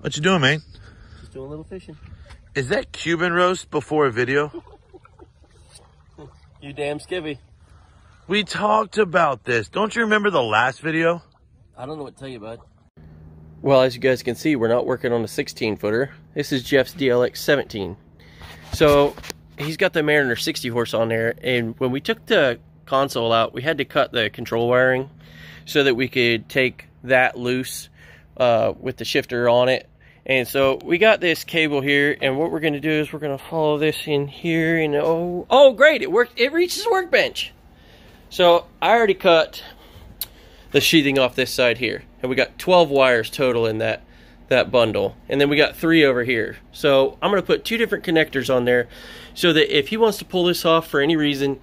What you doing, man? Just doing a little fishing. Is that Cuban roast before a video? You damn skivvy. We talked about this. Don't you remember the last video? I don't know what to tell you, bud. Well, as you guys can see, we're not working on a 16-footer. This is Jeff's DLX 17. So he's got the Mariner 60 horse on there, and when we took the console out, we had to cut the control wiring so that we could take that loose with the shifter on it. And so we got this cable here, and what we're going to do is we're going to follow this in here, and oh great, it worked. It reaches workbench. So I already cut the sheathing off this side here, and we got 12 wires total in that bundle, and then we got 3 over here. So I'm going to put 2 different connectors on there so that if he wants to pull this off for any reason,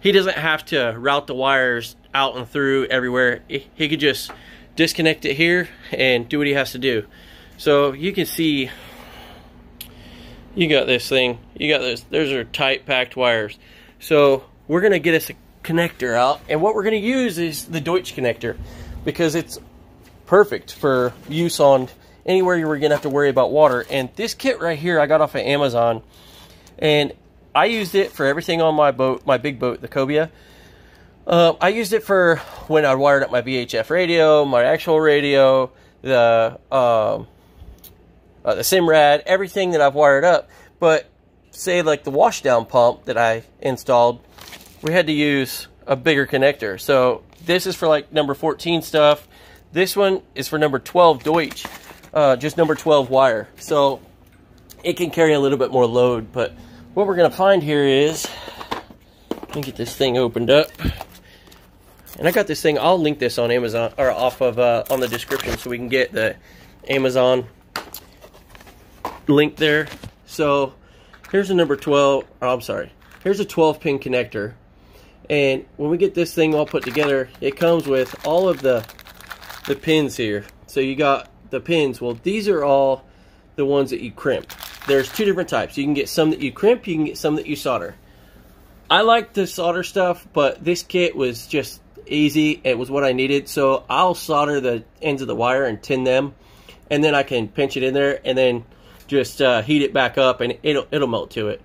he doesn't have to route the wires out and through everywhere. He could just disconnect it here and do what he has to do. So you can see, you got this thing, you got this, those are tight packed wires. So we're going to get us a connector out, and what we're going to use is the Deutsch connector, because it's perfect for use on anywhere you're going to have to worry about water. And this kit right here I got off of Amazon, and I used it for everything on my boat, my big boat, the Cobia. I used it for when I wired up my VHF radio, my actual radio, the Simrad, everything that I've wired up. But say like the washdown pump that I installed, we had to use a bigger connector. So this is for like number 14 stuff. This one is for number 12 Deutsch. Just number 12 wire, so it can carry a little bit more load. But what we're going to find here is, let me get this thing opened up, and I got this thing, I'll link this on Amazon, or off of on the description, so we can get the Amazon link there. So here's a number 12, oh, I'm sorry, here's a 12 pin connector, and when we get this thing all put together, it comes with all of the pins here. So you got the pins, well, these are all the ones that you crimp. There's 2 different types. You can get some that you crimp, you can get some that you solder. I like the solder stuff, but this kit was just easy. It was what I needed, so I'll solder the ends of the wire and tin them, and then I can pinch it in there and then just heat it back up, and it'll melt to it.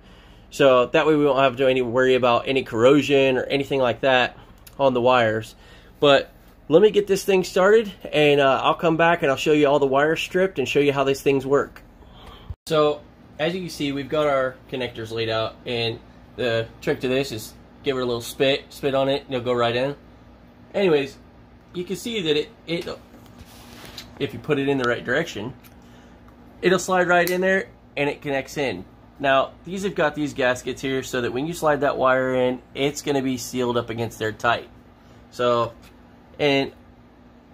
So that way we won't have to worry about any corrosion or anything like that on the wires. But let me get this thing started, and I'll come back and I'll show you all the wires stripped and show you how these things work. So as you can see, we've got our connectors laid out, and the trick to this is give it a little spit on it, and it'll go right in. Anyways, you can see that it if you put it in the right direction, it'll slide right in there and it connects in. Now these have got these gaskets here so that when you slide that wire in, it's going to be sealed up against there tight. So, and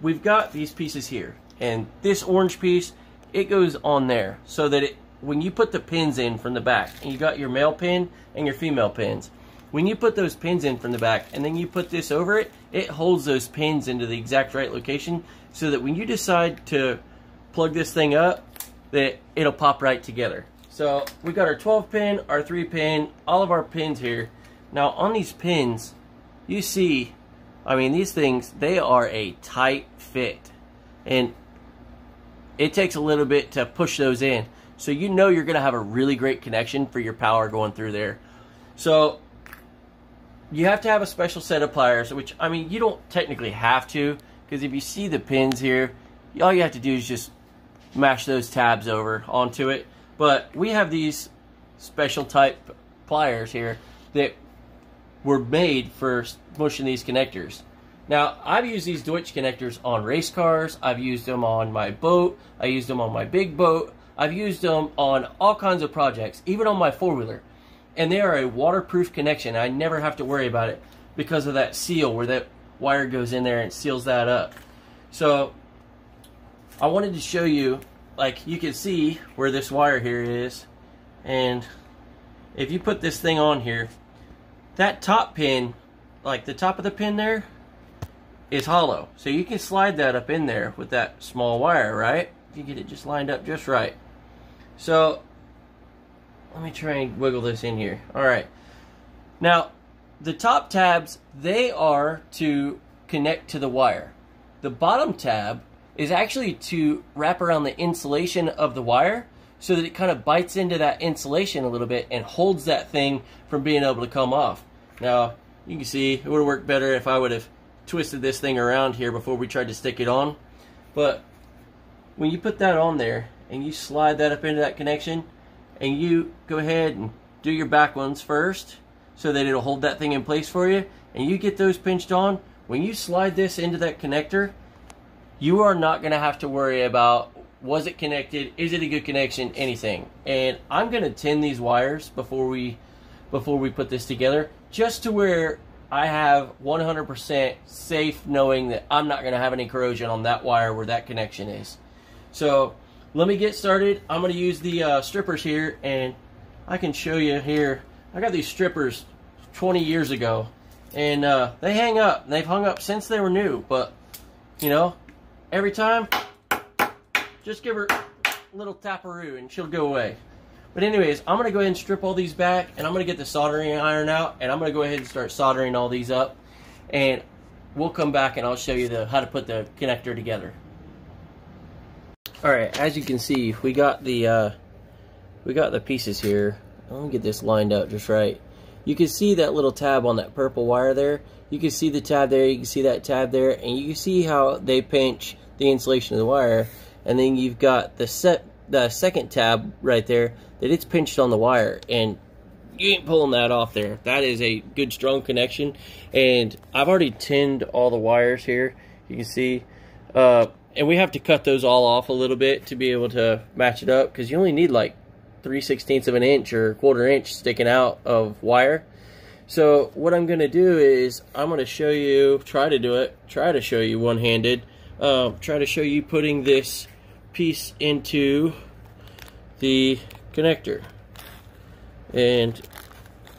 we've got these pieces here, and this orange piece, it goes on there so that when you put the pins in from the back, and you got your male pin and your female pins, when you put those pins in from the back and then you put this over it, it holds those pins into the exact right location so that when you decide to plug this thing up, that it'll pop right together. So we got our 12 pin, our 3 pin, all of our pins here. Now on these pins, you see, I mean, these things, they are a tight fit, and it takes a little bit to push those in. So you know you're going to have a really great connection for your power going through there. So you have to have a special set of pliers, which, I mean, you don't technically have to, because if you see the pins here, all you have to do is just mash those tabs over onto it. But we have these special type pliers here that were made for pushing these connectors. Now, I've used these Deutsch connectors on race cars, I've used them on my boat, I used them on my big boat, I've used them on all kinds of projects, even on my four-wheeler. And they are a waterproof connection. I never have to worry about it because of that seal where that wire goes in there and seals that up. So I wanted to show you, like, you can see where this wire here is, and if you put this thing on here, that top pin, like the top of the pin there, is hollow. So you can slide that up in there with that small wire, right? You get it just lined up just right. So let me try and wiggle this in here. All right. Now, the top tabs, they are to connect to the wire. The bottom tab is actually to wrap around the insulation of the wire so that it kind of bites into that insulation a little bit and holds that thing from being able to come off. Now, you can see it would have worked better if I would have twisted this thing around here before we tried to stick it on. But when you put that on there and you slide that up into that connection, and you go ahead and do your back ones first so that it'll hold that thing in place for you, and you get those pinched on, when you slide this into that connector, you are not going to have to worry about, was it connected, is it a good connection, anything. And I'm going to tin these wires before we put this together, just to where I have 100% safe knowing that I'm not going to have any corrosion on that wire where that connection is. So let me get started. I'm going to use the strippers here, and I can show you here. I got these strippers 20 years ago, and they hang up, and they've hung up since they were new. But you know, every time, just give her a little taparoo and she'll go away. But anyways, I'm going to go ahead and strip all these back, and I'm going to get the soldering iron out, and I'm going to go ahead and start soldering all these up, and we'll come back and I'll show you how to put the connector together. Alright, as you can see, we got the pieces here. Let me get this lined up just right. You can see that little tab on that purple wire there. You can see the tab there, you can see that tab there, and you can see how they pinch the insulation of the wire. And then you've got the second tab right there that it's pinched on the wire, and you ain't pulling that off there. That is a good strong connection, and I've already tinned all the wires here. You can see and we have to cut those all off a little bit to be able to match it up, because you only need like 3/16 of an inch or 1/4 inch sticking out of wire. So what I'm going to do is I'm going to show you, try to show you one-handed, try to show you putting this piece into the connector. And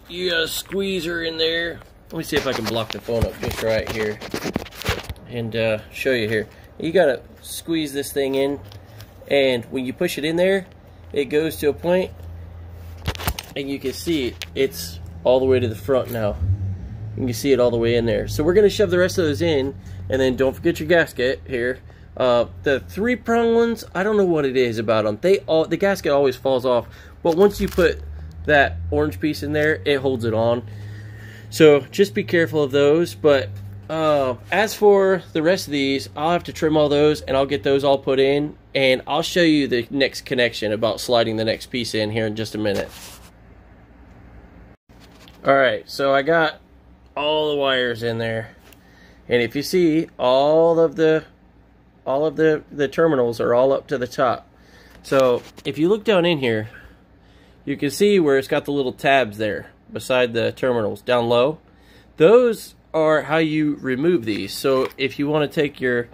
you gotta squeeze her in there. Let me see if I can block the phone up just right here and show you here. You gotta squeeze this thing in, and when you push it in there, it goes to a point, and you can see it's all the way to the front now. You can see it all the way in there. So we're gonna shove the rest of those in, and then don't forget your gasket here. The 3-prong ones, I don't know what it is about them. The gasket always falls off, but once you put that orange piece in there, it holds it on. So just be careful of those. But as for the rest of these, I'll have to trim all those, and I'll get those all put in, and I'll show you the next connection about sliding the next piece in here in just a minute. Alright, so I got all the wires in there, and if you see, all of the terminals are all up to the top. So if you look down in here, you can see where it's got the little tabs there beside the terminals down low. Those are how you remove these. So if you want to take your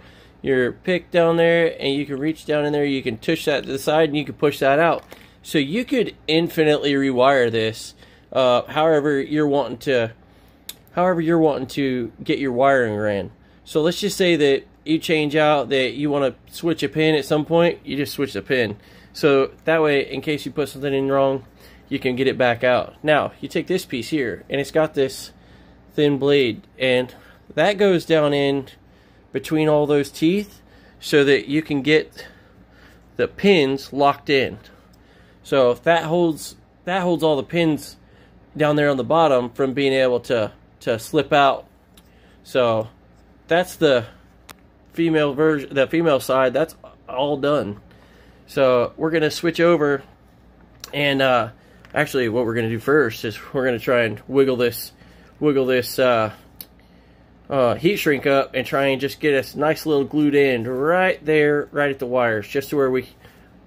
pick down there, and you can reach down in there, you can tush that to the side, and you can push that out. So you could infinitely rewire this however you're wanting to get your wiring ran. So let's just say that you change out that you want to switch a pin at some point, you just switch the pin. So that way, in case you put something in wrong, you can get it back out. Now you take this piece here, and it's got this thin blade, and that goes down in between all those teeth so that you can get the pins locked in. So that holds all the pins down there on the bottom from being able to slip out. So that's the female version, the female side, that's all done. So we're gonna switch over, and actually what we're gonna do first is we're gonna try and wiggle this heat shrink up and try and just get a nice little glued end right there, right at the wires, just to where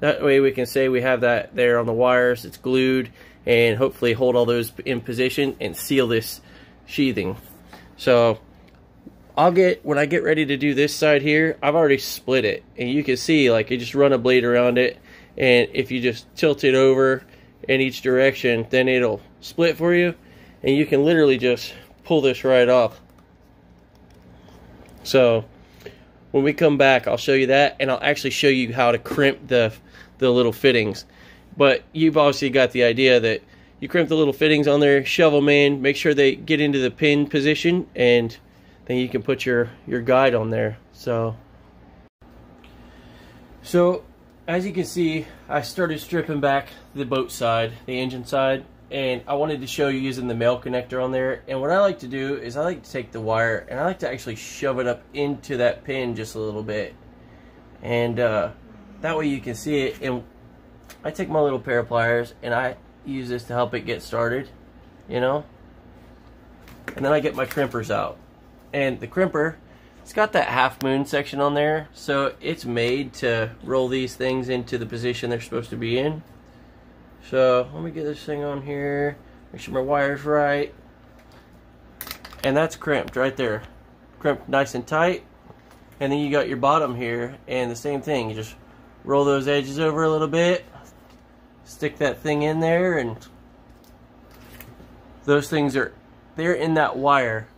that way we can say we have that there on the wires, it's glued, and hopefully hold all those in position and seal this sheathing. So when I get ready to do this side here, I've already split it, and you can see like you just run a blade around it, and if you just tilt it over in each direction, then it'll split for you, and you can literally just pull this right off. So when we come back, I'll show you that, and I'll actually show you how to crimp the little fittings. But you've obviously got the idea that you crimp the little fittings on there, shove them in, make sure they get into the pin position, and then you can put your guide on there. So So as you can see, I started stripping back the boat side, the engine side, and I wanted to show you using the male connector on there. And what I like to do is I like to take the wire and I like to actually shove it up into that pin just a little bit, and that way you can see it. And I take my little pair of pliers and I use this to help it get started, you know. And then I get my crimpers out, and the crimper, it's got that half moon section on there, so it's made to roll these things into the position they're supposed to be in. So let me get this thing on here, make sure my wire's right, and that's crimped right there, crimped nice and tight. And then you got your bottom here, and the same thing, you just roll those edges over a little bit, stick that thing in there, and those things are, they're in that wire,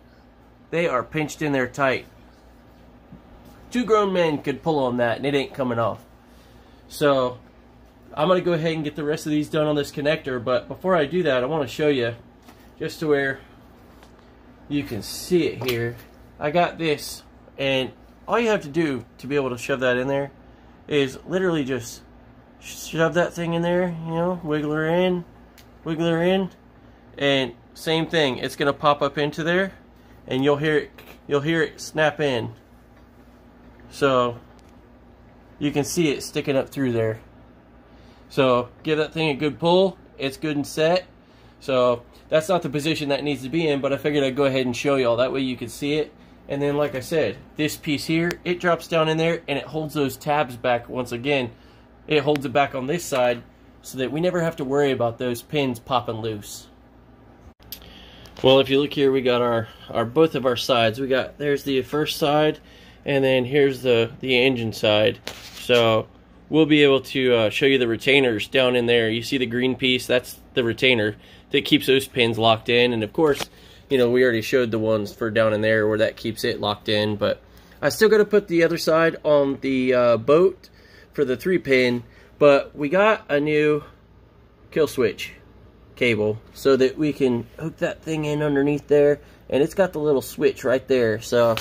they are pinched in there tight. Two grown men could pull on that and it ain't coming off. So I'm gonna go ahead and get the rest of these done on this connector, but before I do that, I want to show you just to where you can see it here. I got this, and all you have to do to be able to shove that in there is literally just shove that thing in there, you know, wiggle her in, and same thing, it's gonna pop up into there, and you'll hear it snap in. So you can see it sticking up through there. So give that thing a good pull, it's good and set. So that's not the position that needs to be in, but I figured I'd go ahead and show y'all, that way you can see it. And then like I said, this piece here, it drops down in there and it holds those tabs back once again. It holds it back on this side so that we never have to worry about those pins popping loose. Well, if you look here, we got our both of our sides. We got, there's the first side, and then here's the engine side. So we'll be able to show you the retainers down in there. You see the green piece, that's the retainer that keeps those pins locked in. And of course, you know, we already showed the ones for down in there where that keeps it locked in, but I still got to put the other side on the boat for the 3-pin, but we got a new kill switch cable so that we can hook that thing in underneath there, and it's got the little switch right there. So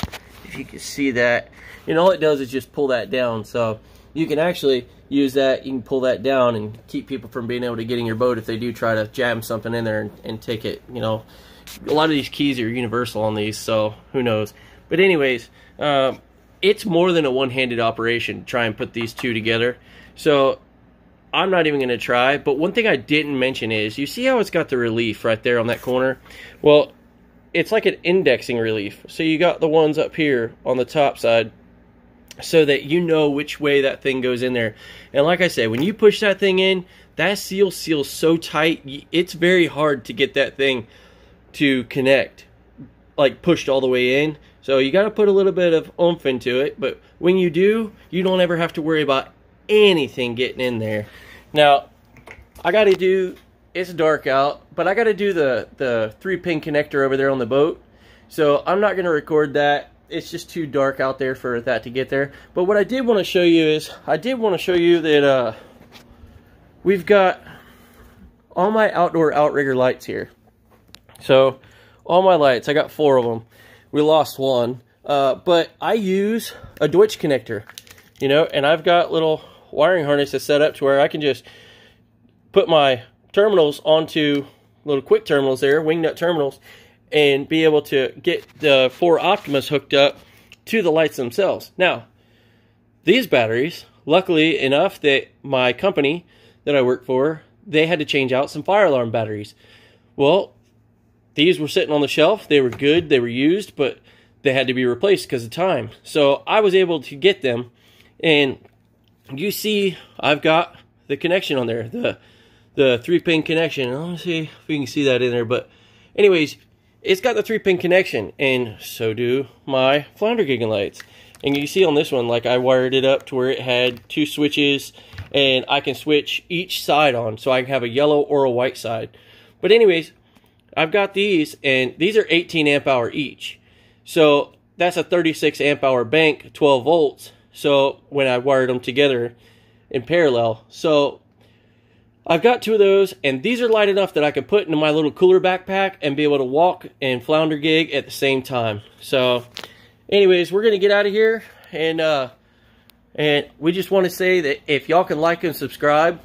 if you can see that, and all it does is just pull that down, so you can actually use that, you can pull that down and keep people from being able to get in your boat if they do try to jam something in there and take it, you know. A lot of these keys are universal on these, so who knows. But anyways, it's more than a one-handed operation to try and put these two together, so I'm not even going to try. But one thing I didn't mention is, you see how it's got the relief right there on that corner? Well, it's like an indexing relief, so you got the ones up here on the top side so that you know which way that thing goes in there. And like I said, when you push that thing in, that seal seals so tight, it's very hard to get that thing to connect, like pushed all the way in. So you got to put a little bit of oomph into it, but when you do, you don't ever have to worry about anything getting in there. Now I got to do, it's dark out, but I got to do the 3-pin connector over there on the boat. So I'm not going to record that. It's just too dark out there for that to get there. But what I did want to show you is, I did want to show you that we've got all my outdoor outrigger lights here. So all my lights, I got 4 of them. We lost one. But I use a Deutsch connector, you know, and I've got little wiring harnesses set up to where I can just put my terminals onto little quick terminals there, wingnut terminals, and be able to get the 4 Optimus hooked up to the lights themselves. Now, these batteries, luckily enough that my company that I work for, they had to change out some fire alarm batteries. Well, these were sitting on the shelf, they were good, they were used, but they had to be replaced because of time. So I was able to get them, and you see I've got the connection on there, the 3-pin connection. Let me see if you can see that in there, but anyways, it's got the 3-pin connection, and so do my flounder gigging lights. And you see on this one, like I wired it up to where it had 2 switches, and I can switch each side on, so I can have a yellow or a white side. But anyways, I've got these, and these are 18 amp hour each, so that's a 36 amp hour bank, 12 volts. So when I wired them together in parallel, so I've got 2 of those, and these are light enough that I can put into my little cooler backpack and be able to walk and flounder gig at the same time. So anyways, we're going to get out of here, and And we just want to say that if y'all can like and subscribe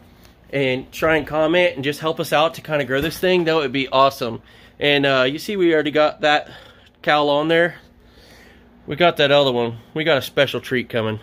and try and comment and just help us out to kind of grow this thing, that would be awesome. And you see we already got that cowl on there. We got that other one. We got a special treat coming.